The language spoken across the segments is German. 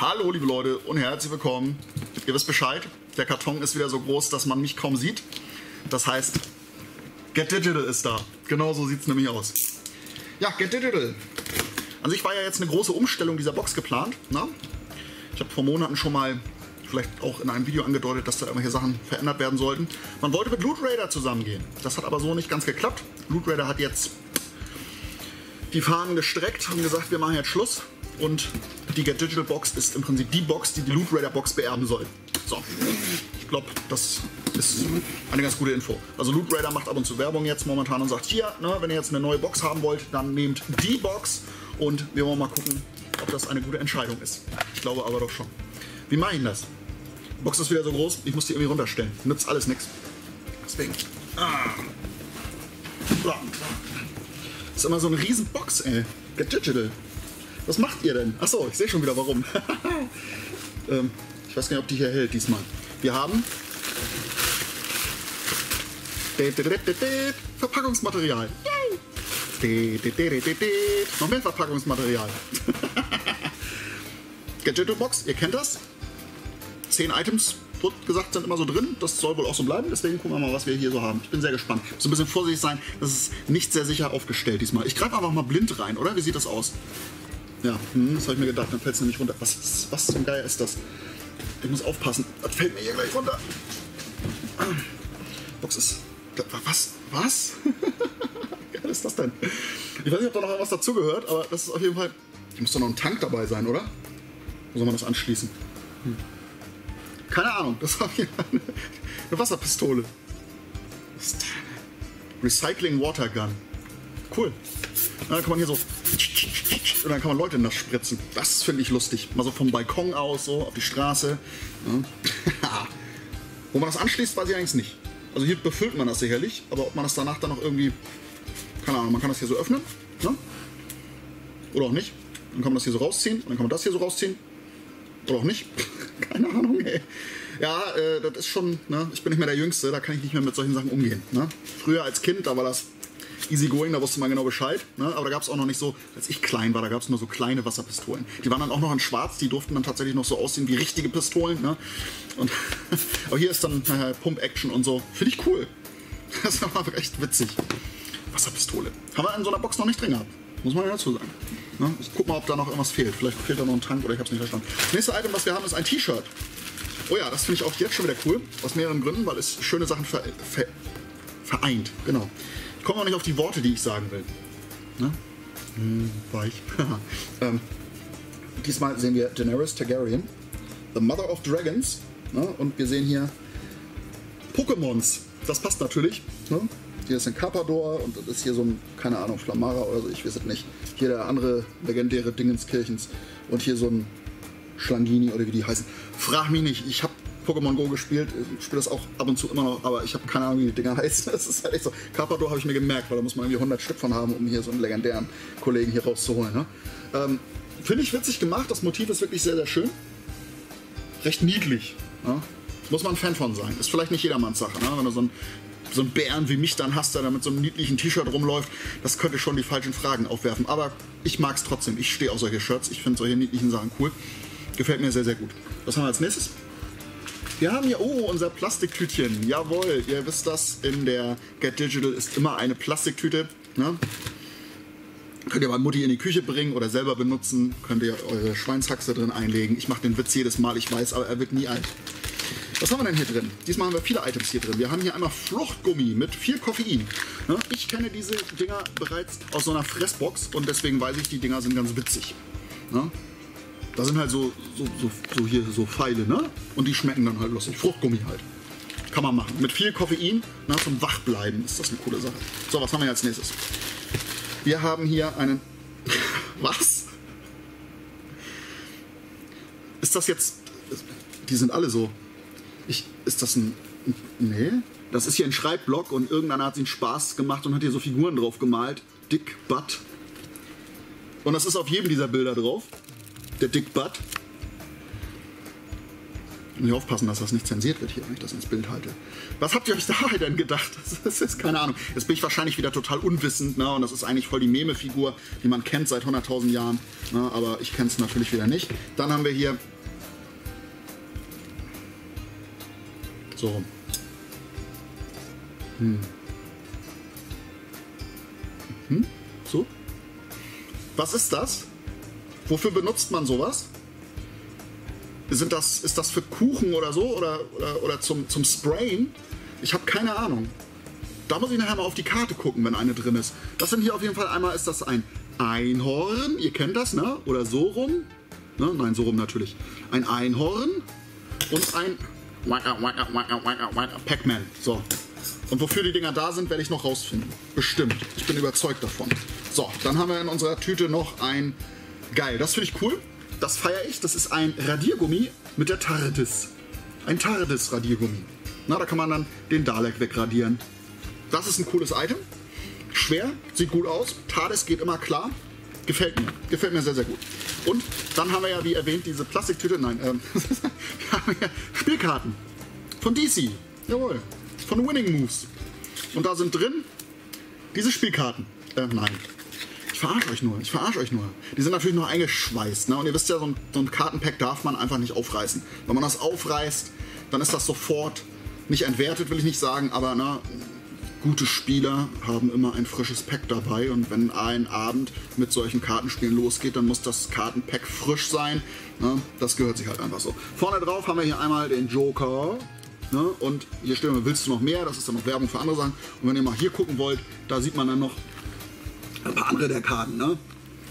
Hallo liebe Leute und herzlich willkommen. Ihr wisst Bescheid, der Karton ist wieder so groß, dass man mich kaum sieht. Das heißt, Get Digital ist da. Genau so sieht es nämlich aus. Ja, Get Digital. An sich war ja jetzt eine große Umstellung dieser Box geplant. Ne? Ich habe vor Monaten schon mal, vielleicht auch in einem Video angedeutet, dass da irgendwelche Sachen verändert werden sollten. Man wollte mit Loot Raider zusammengehen. Das hat aber so nicht ganz geklappt. Loot Raider hat jetzt die Fahnen gestreckt und gesagt, wir machen jetzt Schluss. Und die Get Digital Box ist im Prinzip die Box, die die Loot Raider Box beerben soll. So, ich glaube, das ist eine ganz gute Info. Also Loot Raider macht ab und zu Werbung jetzt momentan und sagt, hier, ne, wenn ihr jetzt eine neue Box haben wollt, dann nehmt die Box und wir wollen mal gucken, ob das eine gute Entscheidung ist. Ich glaube aber doch schon. Wie mache ich das? Die Box ist wieder so groß, ich muss die irgendwie runterstellen. Nützt alles nichts. Deswegen. Ist immer so eine riesen Box, ey. Get Digital. Was macht ihr denn? Achso, ich sehe schon wieder warum. Ich weiß gar nicht, ob die hier hält diesmal. Wir haben Verpackungsmaterial. Noch mehr Verpackungsmaterial. Get Digital Box, ihr kennt das. 10 Items, wurde gesagt, sind immer so drin. Das soll wohl auch so bleiben. Deswegen gucken wir mal, was wir hier so haben. Ich bin sehr gespannt. Ich muss ein bisschen vorsichtig sein. Das ist nicht sehr sicher aufgestellt diesmal. Ich greife einfach mal blind rein, oder? Wie sieht das aus? Ja, das habe ich mir gedacht. Dann fällt es nämlich runter. Was zum Geier ist das? Ich muss aufpassen. Das fällt mir hier gleich runter. Box ist... Was? Wie geil ist das denn? Ich weiß nicht, ob da noch was dazugehört, aber das ist auf jeden Fall... Hier muss doch noch ein Tank dabei sein, oder? Wo soll man das anschließen? Keine Ahnung, das war hier eine Wasserpistole. Recycling Water Gun. Cool. Und dann kann man hier so... Und dann kann man Leute nass spritzen. Das finde ich lustig. Mal so vom Balkon aus, so auf die Straße. Ja. Wo man das anschließt, weiß ich eigentlich nicht. Also hier befüllt man das sicherlich, aber ob man das danach dann noch irgendwie... Keine Ahnung, man kann das hier so öffnen. Ne? Oder auch nicht. Dann kann man das hier so rausziehen. Und dann kann man das hier so rausziehen. Oder auch nicht. Keine Ahnung, ey. Ja, das ist schon, ne? Ich bin nicht mehr der Jüngste, da kann ich nicht mehr mit solchen Sachen umgehen. Ne? Früher als Kind, da war das easy going, da wusste man genau Bescheid. Ne? Aber da gab es auch noch nicht so, als ich klein war, da gab es nur so kleine Wasserpistolen. Die waren dann auch noch in schwarz, die durften dann tatsächlich noch so aussehen wie richtige Pistolen. Ne? Und aber hier ist dann Pump-Action und so. Finde ich cool. Das ist aber echt witzig. Wasserpistole. Haben wir in so einer Box noch nicht drin gehabt. Muss man ja dazu sagen. Ne? Ich guck mal, ob da noch irgendwas fehlt. Vielleicht fehlt da noch ein Tank oder ich hab's nicht verstanden. Das nächste Item, was wir haben, ist ein T-Shirt. Oh ja, das finde ich auch jetzt schon wieder cool. Aus mehreren Gründen, weil es schöne Sachen vereint. Genau. Ich komme auch nicht auf die Worte, die ich sagen will. Ne? Weich. Diesmal sehen wir Daenerys Targaryen, the Mother of Dragons. Ne? Und wir sehen hier Pokémons. Das passt natürlich. Ne? Hier ist ein Carpador und das ist hier so ein, keine Ahnung, Flamara oder so, ich weiß es nicht. Hier der andere legendäre Dingenskirchens und hier so ein Schlangini oder wie die heißen. Frag mich nicht, ich habe Pokémon Go gespielt, ich spiele das auch ab und zu immer noch, aber ich habe keine Ahnung, wie die Dinger heißen. Das ist halt echt so. Carpador habe ich mir gemerkt, weil da muss man irgendwie 100 Stück von haben, um hier so einen legendären Kollegen hier rauszuholen. Ne? Finde ich witzig gemacht, das Motiv ist wirklich sehr, sehr schön. Recht niedlich. Ne? Muss man ein Fan von sein. Ist vielleicht nicht jedermanns Sache, ne? Wenn du so einen Bären wie mich dann hast, der da mit so einem niedlichen T-Shirt rumläuft, das könnte schon die falschen Fragen aufwerfen. Aber ich mag es trotzdem. Ich stehe auf solche Shirts. Ich finde solche niedlichen Sachen cool. Gefällt mir sehr, sehr gut. Was haben wir als nächstes? Wir haben hier, oh, unser Plastiktütchen. Jawohl, ihr wisst das, in der Get Digital ist immer eine Plastiktüte. Ne? Könnt ihr mal Mutti in die Küche bringen oder selber benutzen. Könnt ihr eure Schweinshaxe drin einlegen. Ich mache den Witz jedes Mal, ich weiß, aber er wird nie alt. Was haben wir denn hier drin? Diesmal haben wir viele Items hier drin. Wir haben hier einmal Fruchtgummi mit viel Koffein. Ich kenne diese Dinger bereits aus so einer Fressbox und deswegen weiß ich, die Dinger sind ganz witzig. Da sind halt so hier so Pfeile, ne? Und die schmecken dann halt lustig. Fruchtgummi halt. Kann man machen. Mit viel Koffein, ne? Zum Wachbleiben ist das eine coole Sache. So, was haben wir hier als nächstes? Wir haben hier einen... Was? Ist das jetzt... Die sind alle so... Ist das ein... Nee? Das ist hier ein Schreibblock und irgendeiner hat sich Spaß gemacht und hat hier so Figuren drauf gemalt. Dick Butt. Und das ist auf jedem dieser Bilder drauf. Der Dick Butt. Muss ich aufpassen, dass das nicht zensiert wird hier, wenn ich das ins Bild halte. Was habt ihr euch dabei denn gedacht? Das ist keine Ahnung. Jetzt bin ich wahrscheinlich wieder total unwissend, ne? Und das ist eigentlich voll die Meme-Figur, die man kennt seit 100.000 Jahren. Ne? Aber ich kenne es natürlich wieder nicht. Dann haben wir hier... so rum. So? Was ist das? Wofür benutzt man sowas? Ist das für Kuchen oder so? Oder zum Sprayen? Ich habe keine Ahnung. Da muss ich nachher mal auf die Karte gucken, wenn eine drin ist. Das sind hier auf jeden Fall einmal, ist das ein Einhorn? Ihr kennt das, ne? Oder so rum? Ne? Nein, so rum natürlich. Ein Einhorn und ein Pac-Man. So. Und wofür die Dinger da sind, werde ich noch rausfinden. Bestimmt. Ich bin überzeugt davon. So, dann haben wir in unserer Tüte noch ein... geil, das finde ich cool. Das feiere ich. Das ist ein Radiergummi mit der TARDIS. Ein TARDIS-Radiergummi. Na, da kann man dann den Dalek wegradieren. Das ist ein cooles Item. Schwer, sieht gut aus. TARDIS geht immer klar. Gefällt mir. Gefällt mir sehr, sehr gut. Und dann haben wir ja, wie erwähnt, diese Plastiktüte. Nein, wir haben ja Spielkarten. Von DC. Jawohl. Von Winning Moves. Und da sind drin diese Spielkarten. Nein. Ich verarsche euch nur, Die sind natürlich noch eingeschweißt, ne? Und ihr wisst ja, so ein Kartenpack darf man einfach nicht aufreißen. Wenn man das aufreißt, dann ist das sofort nicht entwertet, will ich nicht sagen, aber ne, gute Spieler haben immer ein frisches Pack dabei und wenn ein Abend mit solchen Kartenspielen losgeht, dann muss das Kartenpack frisch sein, ne? Das gehört sich halt einfach so. Vorne drauf haben wir hier einmal den Joker, ne? Und hier stehen wir, willst du noch mehr? Das ist dann noch Werbung für andere Sachen. Und wenn ihr mal hier gucken wollt, da sieht man dann noch ein paar andere der Karten, ne?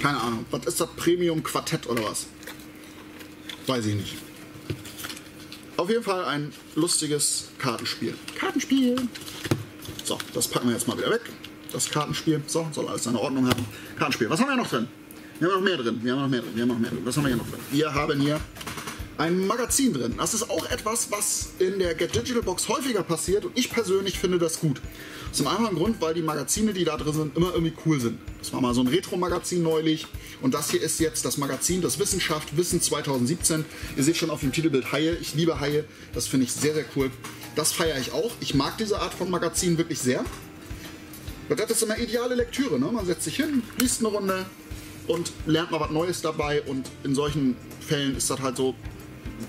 Keine Ahnung. Was ist das? Premium Quartett oder was? Weiß ich nicht. Auf jeden Fall ein lustiges Kartenspiel. So, das packen wir jetzt mal wieder weg. Das Kartenspiel. So, soll alles seine Ordnung haben. Kartenspiel. Was haben wir noch drin? Wir haben noch mehr drin. Was haben wir hier noch drin? Wir haben hier ein Magazin drin. Das ist auch etwas, was in der Get Digital Box häufiger passiert und ich persönlich finde das gut. Zum einfachen Grund, weil die Magazine, die da drin sind, immer irgendwie cool sind. Das war mal so ein Retro-Magazin neulich und das hier ist jetzt das Magazin, das Wissenschaft Wissen 2017. Ihr seht schon auf dem Titelbild Haie. Ich liebe Haie. Das finde ich sehr, sehr cool. Das feiere ich auch. Ich mag diese Art von Magazin wirklich sehr. Und das ist immer ideale Lektüre, ne? Man setzt sich hin, liest eine Runde und lernt mal was Neues dabei und in solchen Fällen ist das halt so...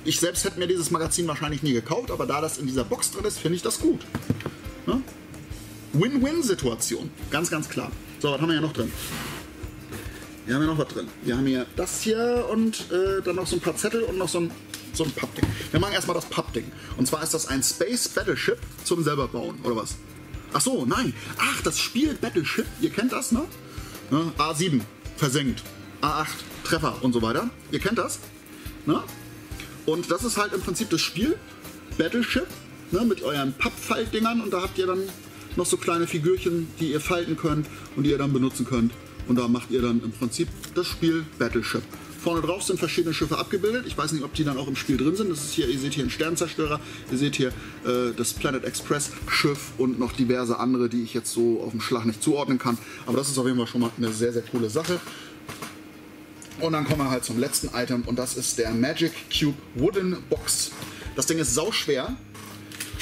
Ich selbst hätte mir dieses Magazin wahrscheinlich nie gekauft, aber da das in dieser Box drin ist, finde ich das gut. Ne? Win-Win-Situation. Ganz, ganz klar. So, was haben wir hier noch drin? Wir haben hier noch was drin. Wir haben hier das hier und dann noch so ein paar Zettel und noch so ein Pappding. Wir machen erstmal das Pappding. Und zwar ist das ein Space Battleship zum selber bauen, oder was? Ach so, nein. Ach, das Spiel Battleship. Ihr kennt das, ne? Ne? A7, versenkt. A8, Treffer und so weiter. Ihr kennt das, ne? Und das ist halt im Prinzip das Spiel, Battleship, ne, mit euren Pappfaltdingern und da habt ihr dann noch so kleine Figürchen, die ihr falten könnt und die ihr dann benutzen könnt. Und da macht ihr dann im Prinzip das Spiel Battleship. Vorne drauf sind verschiedene Schiffe abgebildet. Ich weiß nicht, ob die dann auch im Spiel drin sind. Das ist hier, ihr seht hier einen Sternzerstörer, ihr seht hier das Planet Express Schiff und noch diverse andere, die ich jetzt so auf dem Schlag nicht zuordnen kann. Aber das ist auf jeden Fall schon mal eine sehr, sehr coole Sache. Und dann kommen wir halt zum letzten Item und das ist der Magic Cube Wooden Box. Das Ding ist sauschwer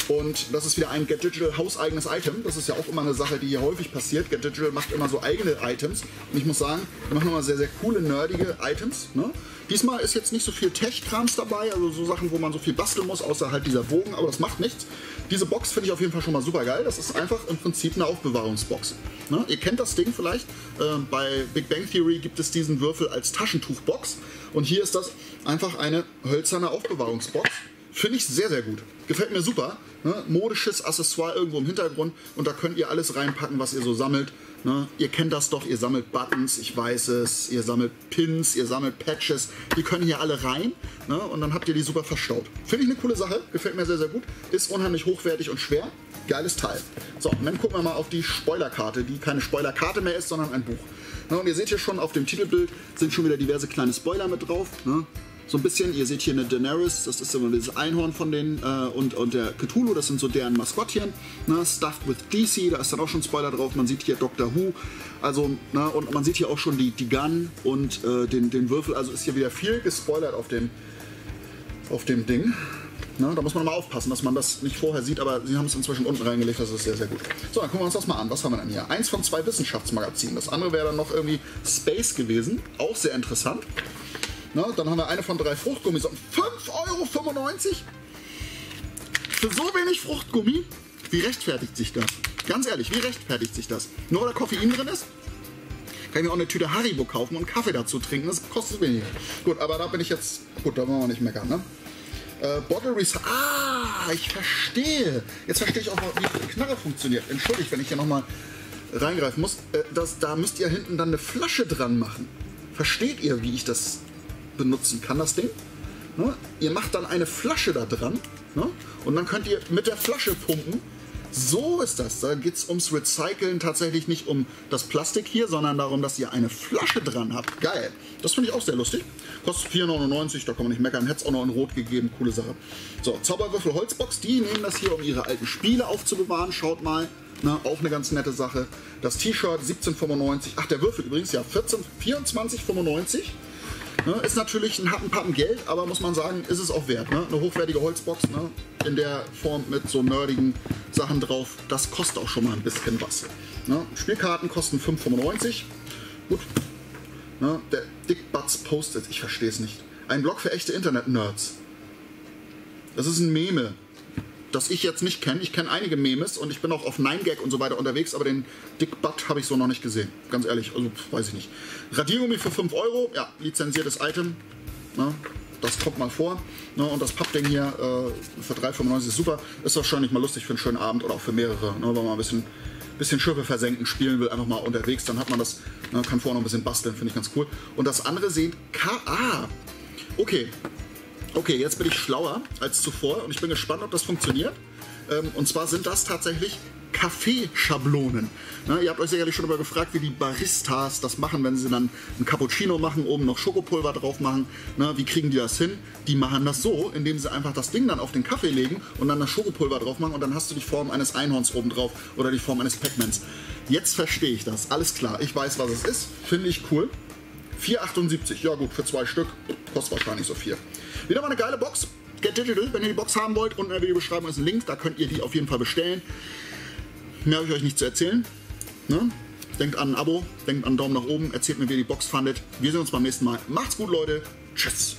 und das ist wieder ein Get Digital hauseigenes Item. Das ist ja auch immer eine Sache, die hier häufig passiert. Get Digital macht immer so eigene Items und ich muss sagen, wir machen immer sehr, sehr coole, nerdige Items. Ne? Diesmal ist jetzt nicht so viel Tech-Krams dabei, also so Sachen, wo man so viel basteln muss, außer halt dieser Bogen, aber das macht nichts. Diese Box finde ich auf jeden Fall schon mal super geil. Das ist einfach im Prinzip eine Aufbewahrungsbox. Ne? Ihr kennt das Ding vielleicht. Bei Big Bang Theory gibt es diesen Würfel als Taschentuchbox. Und hier ist das einfach eine hölzerne Aufbewahrungsbox. Finde ich sehr, sehr gut. Gefällt mir super. Ne? Modisches Accessoire irgendwo im Hintergrund. Und da könnt ihr alles reinpacken, was ihr so sammelt. Ne? Ihr kennt das doch. Ihr sammelt Buttons, ich weiß es. Ihr sammelt Pins, ihr sammelt Patches. Die können hier alle rein. Ne? Und dann habt ihr die super verstaut. Finde ich eine coole Sache. Gefällt mir sehr, sehr gut. Ist unheimlich hochwertig und schwer. Geiles Teil. So, und dann gucken wir mal auf die Spoilerkarte, die keine Spoilerkarte mehr ist, sondern ein Buch. Ne? Und ihr seht hier schon auf dem Titelbild sind schon wieder diverse kleine Spoiler mit drauf. Ne? So ein bisschen, ihr seht hier eine Daenerys, das ist immer dieses Einhorn von denen, und der Cthulhu, das sind so deren Maskottchen. Ne? Stuffed with DC, da ist dann auch schon Spoiler drauf, man sieht hier Doctor Who, also, ne? Und man sieht hier auch schon die Gun und den Würfel, also ist hier wieder viel gespoilert auf dem Ding. Ne? Da muss man mal aufpassen, dass man das nicht vorher sieht, aber sie haben es inzwischen unten reingelegt, das ist sehr, sehr gut. So, dann gucken wir uns das mal an. Was haben wir denn hier? 1 von 2 Wissenschaftsmagazinen. Das andere wäre dann noch irgendwie Space gewesen, auch sehr interessant. Ne? Dann haben wir 1 von 3 Fruchtgummis. 5,95 € für so wenig Fruchtgummi? Wie rechtfertigt sich das? Ganz ehrlich, wie rechtfertigt sich das? Nur weil da Koffein drin ist? Kann ich mir auch eine Tüte Haribo kaufen und Kaffee dazu trinken, das kostet weniger. Gut, aber da bin ich jetzt... Gut, da wollen wir nicht meckern, ne? Bottle Recycling... Ah, ich verstehe! Jetzt verstehe ich auch, wie die Knarre funktioniert. Entschuldigt, wenn ich hier nochmal reingreifen muss. Da müsst ihr hinten dann eine Flasche dran machen. Versteht ihr, wie ich das benutzen kann, das Ding? Ne? Ihr macht dann eine Flasche da dran, ne? Und dann könnt ihr mit der Flasche pumpen. So ist das. Da geht es ums Recyceln, tatsächlich nicht um das Plastik hier, sondern darum, dass ihr eine Flasche dran habt. Geil. Das finde ich auch sehr lustig. Kostet 4,99 €, da kann man nicht meckern. Hätte es auch noch in Rot gegeben. Coole Sache. So, Zauberwürfel Holzbox. Die nehmen das hier, um ihre alten Spiele aufzubewahren. Schaut mal. Na, auch eine ganz nette Sache. Das T-Shirt 17,95 €. Ach, der Würfel übrigens, ja, 24,95 €. Ist natürlich ein Happen-Pappen Geld, aber muss man sagen, ist es auch wert. Ne? Eine hochwertige Holzbox, ne? In der Form mit so nerdigen Sachen drauf, das kostet auch schon mal ein bisschen was. Ne? Spielkarten kosten 5,95 €. Gut. Ne? Der Dick Butts Post-it, ich verstehe es nicht. Ein Blog für echte Internet-Nerds. Das ist ein Meme, das ich jetzt nicht kenne. Ich kenne einige Memes und ich bin auch auf 9 Gag und so weiter unterwegs, aber den Dick Butt habe ich so noch nicht gesehen. Ganz ehrlich, also weiß ich nicht. Radiergummi für 5 €, ja, lizenziertes Item, ne? Das kommt mal vor. Ne? Und das Pappding hier für 3,95 € ist super. Ist wahrscheinlich mal lustig für einen schönen Abend oder auch für mehrere, ne? Wenn man mal ein bisschen Schiffe versenken spielen will, einfach mal unterwegs, dann hat man das, ne? Kann vorher noch ein bisschen basteln, finde ich ganz cool. Und das andere sehen, Okay, jetzt bin ich schlauer als zuvor und ich bin gespannt, ob das funktioniert. Und zwar sind das tatsächlich Kaffeeschablonen. Ne, ihr habt euch sicherlich schon mal gefragt, wie die Baristas das machen, wenn sie dann einen Cappuccino machen, oben noch Schokopulver drauf machen. Ne, wie kriegen die das hin? Die machen das so, indem sie einfach das Ding dann auf den Kaffee legen und dann das Schokopulver drauf machen und dann hast du die Form eines Einhorns oben drauf oder die Form eines Pac-Mans. Jetzt verstehe ich das. Alles klar, ich weiß, was es ist. Finde ich cool. 4,78 €, ja gut, für 2 Stück, kostet wahrscheinlich so 4. Wieder mal eine geile Box, Get Digital, wenn ihr die Box haben wollt, unten in der Videobeschreibung ist ein Link, da könnt ihr die auf jeden Fall bestellen. Mehr habe ich euch nicht zu erzählen. Ne? Denkt an ein Abo, denkt an einen Daumen nach oben, erzählt mir, wie ihr die Box fandet. Wir sehen uns beim nächsten Mal. Macht's gut, Leute. Tschüss.